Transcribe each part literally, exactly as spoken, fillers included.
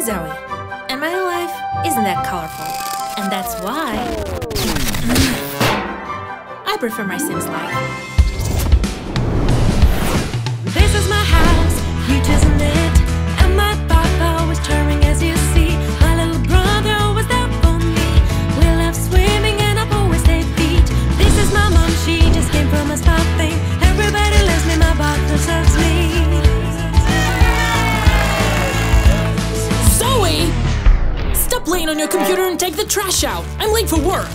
Zoe, and my life isn't that colorful, and that's why I prefer my Sims life. This is my house, huge isn't it? And my papa was charming as you see. My little brother was there for me. We love swimming and I've always stayed beach. This is my mom, she just came from a spa thing. Everybody loves me, my bottle serves me. Stop playing on your computer and take the trash out! I'm late for work!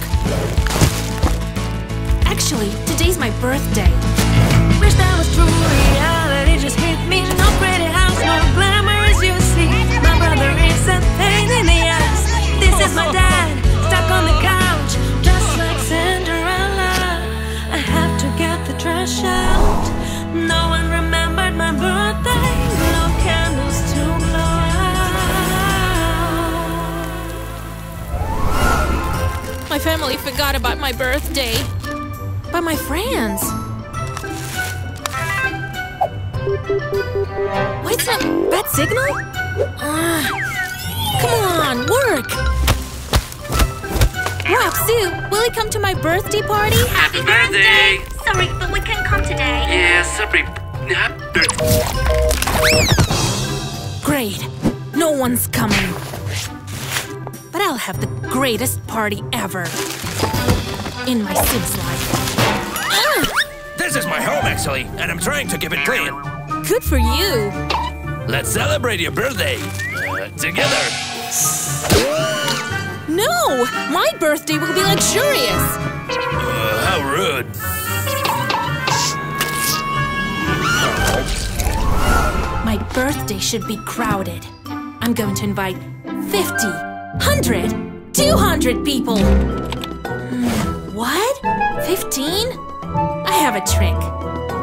Actually, today's my birthday. Wish that was true, reality just hit me. No pretty house, no glamour as you see. My brother is a pain in the ass. This is my dad, stuck on the couch. Just like Cinderella, I have to get the trash out. No one remembered my birthday. No candles to blow. My family forgot about my birthday. But my friends... What's up? Bad signal? Uh, come on, work! Wow, Sue, will you come to my birthday party? Happy birthday! Sorry, but we can't come today. Yeah, sorry. Great. No one's coming. But I'll have the greatest party ever in my Sims life. Ah! This is my home, actually, and I'm trying to keep it clean. Good for you. Let's celebrate your birthday uh, together. No, my birthday will be luxurious. Uh, how rude. My birthday should be crowded. I'm going to invite fifty. Hundred, two hundred people! What? Fifteen? I have a trick.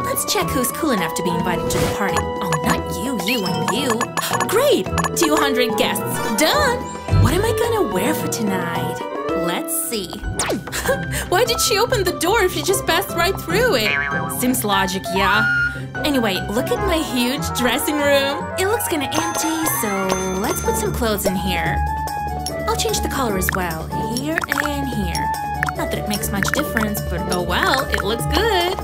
Let's check who's cool enough to be invited to the party. Oh, not you, you, and you. Great! Two hundred guests. Done! What am I gonna wear for tonight? Let's see. Why did she open the door if she just passed right through it? Sims logic, yeah. Anyway, look at my huge dressing room. It looks kinda empty, so let's put some clothes in here. I'll change the color as well, here and here. Not that it makes much difference, but oh well, it looks good.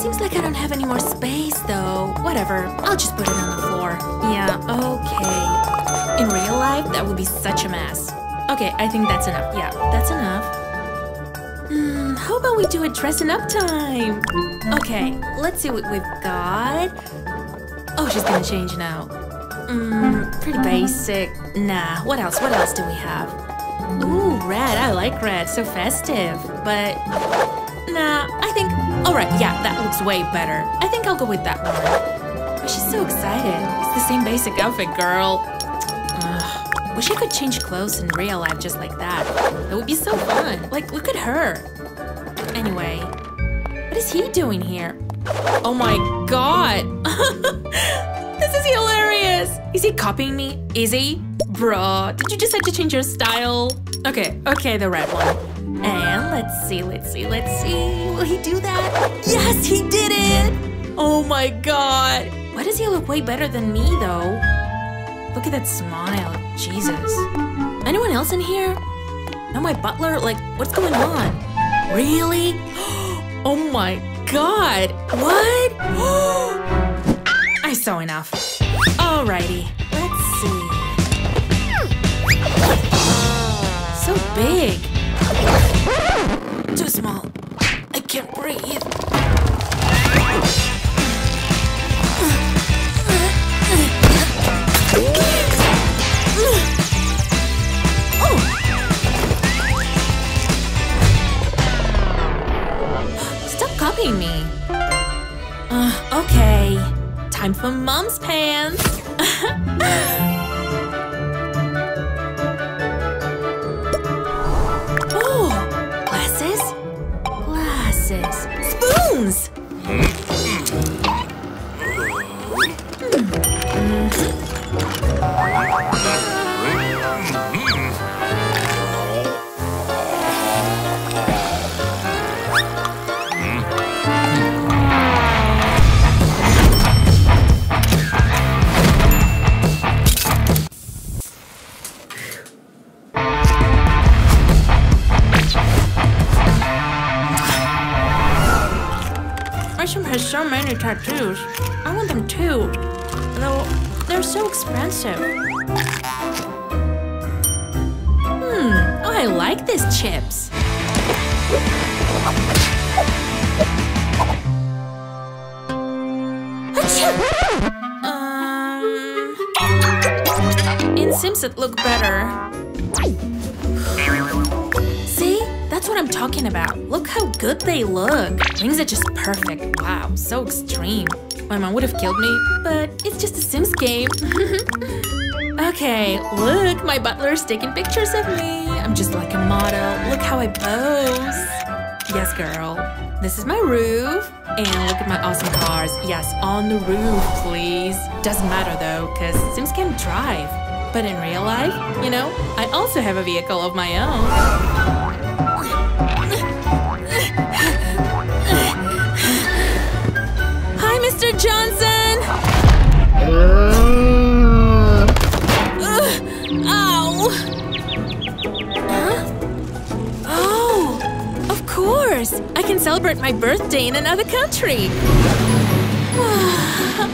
Seems like I don't have any more space, though. Whatever, I'll just put it on the floor. Yeah, okay. In real life, that would be such a mess. Okay, I think that's enough. Yeah, that's enough. Hmm, how about we do a dressing up time? Okay, let's see what we've got. Oh, she's gonna change now. Mmm, pretty basic. Nah, what else? What else do we have? Ooh, red. I like red. So festive. But, nah, I think... Alright, yeah, that looks way better. I think I'll go with that one. Oh, she's so excited. It's the same basic outfit, girl. Ugh. Wish I could change clothes in real life just like that. That would be so fun. Like, look at her. Anyway, what is he doing here? Oh my god! This is hilarious! Is he copying me? Is he? Bro, did you just have to change your style? Okay, okay, the red one. And let's see, let's see, let's see. Will he do that? Yes, he did it! Oh my god! Why does he look way better than me, though? Look at that smile. Jesus. Anyone else in here? No, my butler? Like, what's going on? Really? Oh my god! What? I saw enough. Alrighty, let's see. So big. Too small. I can't breathe. copying me. Uh, okay. Time for mom's pants. Oh, glasses, glasses, spoons. Rachel has so many tattoos. I want them too. Though, they're so expensive. Hmm, oh, I like these chips. Um, it seems it look better. That's what I'm talking about. Look how good they look. Things are just perfect. Wow, so extreme. My mom would have killed me, but it's just a Sims game. Okay, look, my butler's taking pictures of me. I'm just like a model. Look how I pose. Yes, girl. This is my roof. And look at my awesome cars. Yes, on the roof, please. Doesn't matter though, because Sims can drive. But in real life, you know, I also have a vehicle of my own. Mister Johnson! Uh, ow! Huh? Oh! Of course! I can celebrate my birthday in another country! Hmm.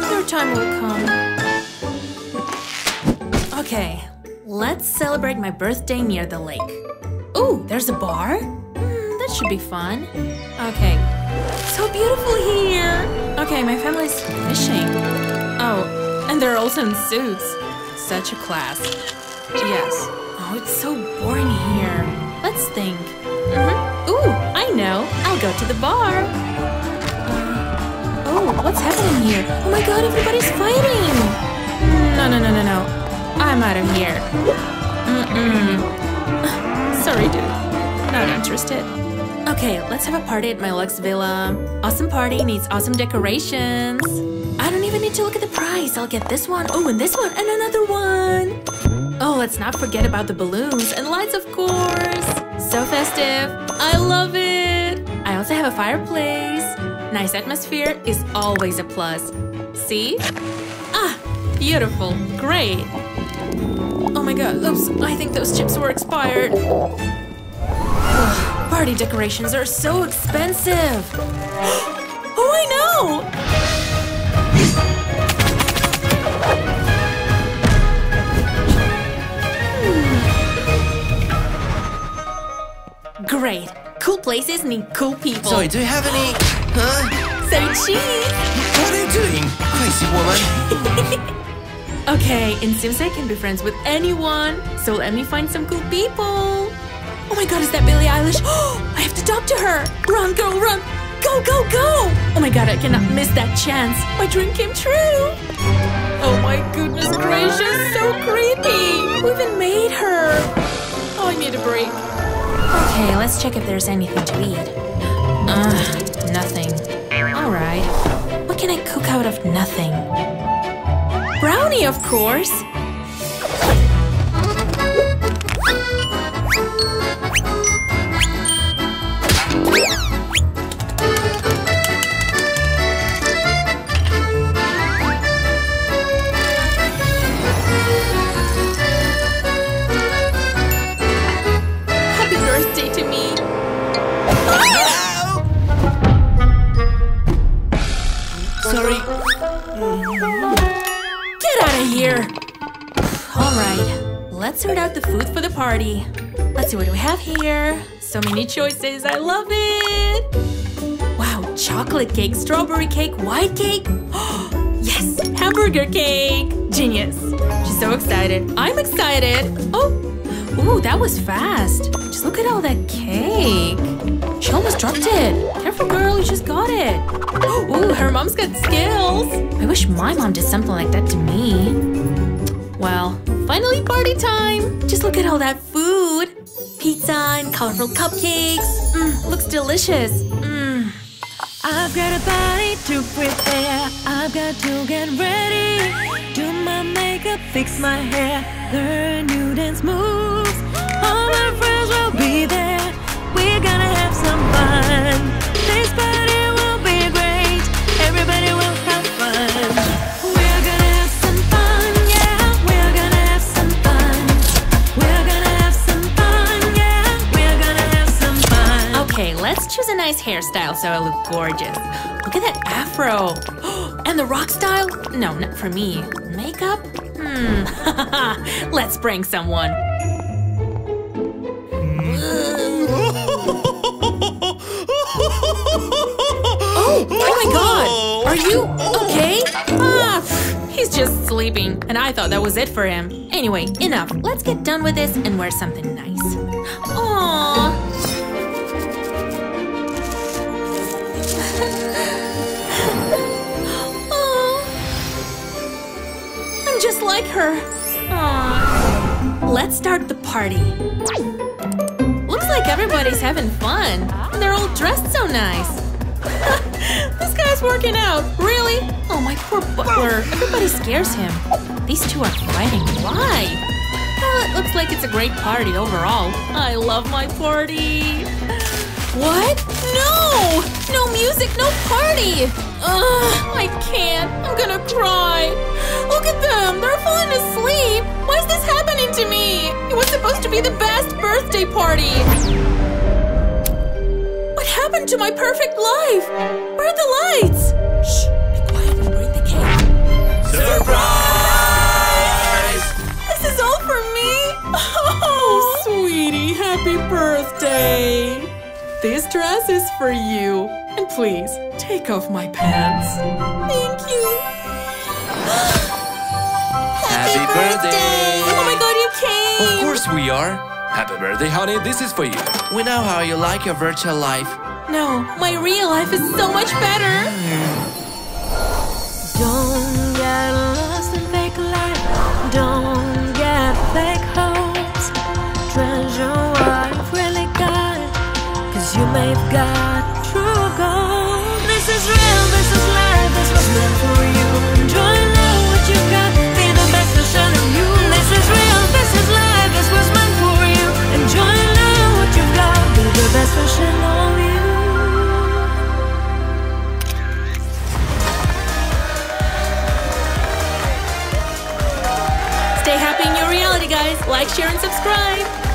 Their time will come. Okay, let's celebrate my birthday near the lake. Ooh, there's a bar? Should be fun. Okay. So beautiful here! Okay, my family's fishing. Oh, and they're also in suits. Such a class. Yes. Oh, it's so boring here. Let's think. Mm-hmm. Ooh, I know. I'll go to the bar. Uh, oh, what's happening here? Oh my god, everybody's fighting! No, no, no, no, no. I'm out of here. Mm-mm. Sorry, dude. Not interested. Okay, let's have a party at my luxe villa. Awesome party needs awesome decorations. I don't even need to look at the price. I'll get this one, oh, and this one, and another one. Oh, let's not forget about the balloons and lights, of course. So festive. I love it. I also have a fireplace. Nice atmosphere is always a plus. See? Ah, beautiful. Great. Oh my god, oops. I think those chips were expired. Party decorations are so expensive! Oh, I know! Hmm. Great! Cool places need cool people! Zoe, do you have any… huh? Say cheese! What are you doing, crazy woman? Okay, in Sims I can be friends with anyone, so let me find some cool people! Oh my god, is that Billie Eilish? Oh, I have to talk to her! Run, girl, run! Go, go, go! Oh my god, I cannot miss that chance! My dream came true! Oh my goodness gracious, so creepy! Who even made her? Oh, I need a break. Okay, let's check if there's anything to eat. Ugh, nothing. Alright. What can I cook out of nothing? Brownie, of course! Let's sort out the food for the party. Let's see what we have here. So many choices, I love it! Wow, chocolate cake, strawberry cake, white cake. Yes, hamburger cake! Genius! She's so excited. I'm excited! Oh! Ooh, that was fast. Just look at all that cake. dropped it. Careful, girl. You just got it. Ooh, her mom's got skills. I wish my mom did something like that to me. Well, finally party time. Just look at all that food. Pizza and colorful cupcakes. Mmm, looks delicious. Mmm. I've got a body to prepare. I've got to get ready. Do my makeup, fix my hair. Learn new dance moves. All my friends will be there. We're gonna have some fun. This party will be great. Everybody will have fun. We're gonna have some fun, yeah. We're gonna have some fun. We're gonna have some fun, yeah. We're gonna have some fun. Okay, let's choose a nice hairstyle so I look gorgeous. Look at that afro. And the rock style? No, not for me. Makeup? Hmm. Let's prank someone. Oh, oh my god! Are you okay? Ah, pff, he's just sleeping, and I thought that was it for him. Anyway, enough. Let's get done with this and wear something nice. Aww. Aww. I'm just like her. Aww. Let's start the party. Like everybody's having fun, and they're all dressed so nice. This guy's working out, really? Oh, my poor butler. Everybody scares him. These two are fighting. Why? Well, it looks like it's a great party overall. I love my party. What? No! No music, no party! Ugh, I can't. I'm gonna cry. Look at them. They're falling asleep. Why is this happening to me? It was supposed to be the best birthday party. What happened to my perfect life? Where are the lights? Shh. Be quiet and bring the cake. Surprise! This is all for me. Oh, sweetie. Happy birthday. This dress is for you. And please, take off my pants. Thank you. Happy, Happy birthday. birthday! Oh my god, you came! Of course we are. Happy birthday, honey. This is for you. We know how you like your virtual life. No, my real life is so much better. Don't get lost in fake life. Don't get fake hopes. Treasure what you've really got. Cause you may have got true gold. This is real, this is life. This was meant for you. Enjoy now what you got. Be the best version of you. This is real, this is life. This was meant for you. Enjoy now what you got. Be the best version of you. Stay happy in your reality, guys. Like, share, and subscribe.